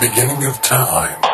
beginning of time.